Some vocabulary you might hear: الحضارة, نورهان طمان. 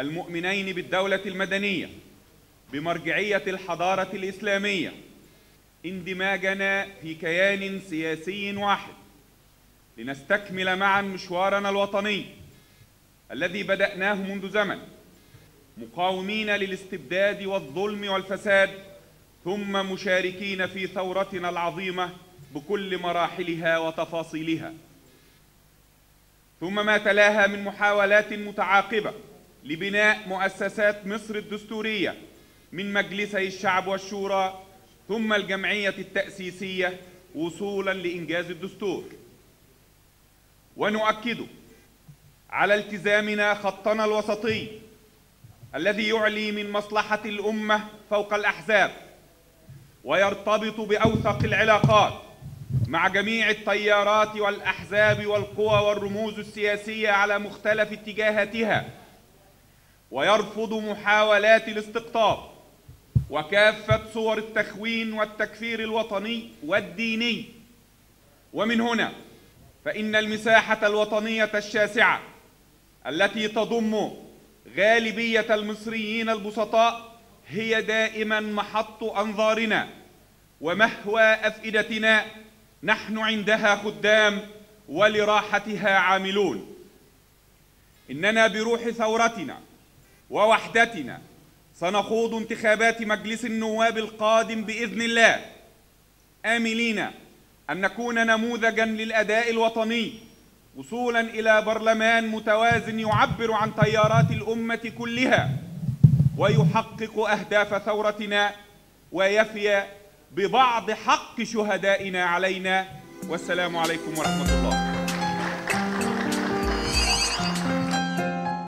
المؤمنين بالدولة المدنية بمرجعية الحضارة الإسلامية اندماجنا في كيان سياسي واحد لنستكمل معا مشوارنا الوطني الذي بدأناه منذ زمن، مقاومين للاستبداد والظلم والفساد، ثم مشاركين في ثورتنا العظيمة بكل مراحلها وتفاصيلها. ثم ما تلاها من محاولات متعاقبة لبناء مؤسسات مصر الدستورية من مجلسي الشعب والشورى ثم الجمعية التأسيسية وصولاً لإنجاز الدستور. ونؤكد على التزامنا خطنا الوسطي الذي يعلي من مصلحة الأمة فوق الأحزاب ويرتبط بأوثق العلاقات مع جميع التيارات والأحزاب والقوى والرموز السياسية على مختلف اتجاهاتها، ويرفض محاولات الاستقطاب وكافة صور التخوين والتكفير الوطني والديني. ومن هنا فإن المساحة الوطنية الشاسعة التي تضم غالبية المصريين البسطاء هي دائما محط أنظارنا ومهوى أفئدتنا، نحن عندها خدام ولراحتها عاملون. إننا بروح ثورتنا ووحدتنا سنخوض انتخابات مجلس النواب القادم بإذن الله، آملين أن نكون نموذجاً للأداء الوطني وصولاً إلى برلمان متوازن يعبر عن تيارات الأمة كلها ويحقق أهداف ثورتنا ويفي ببعض حق شهدائنا علينا. والسلام عليكم ورحمة الله.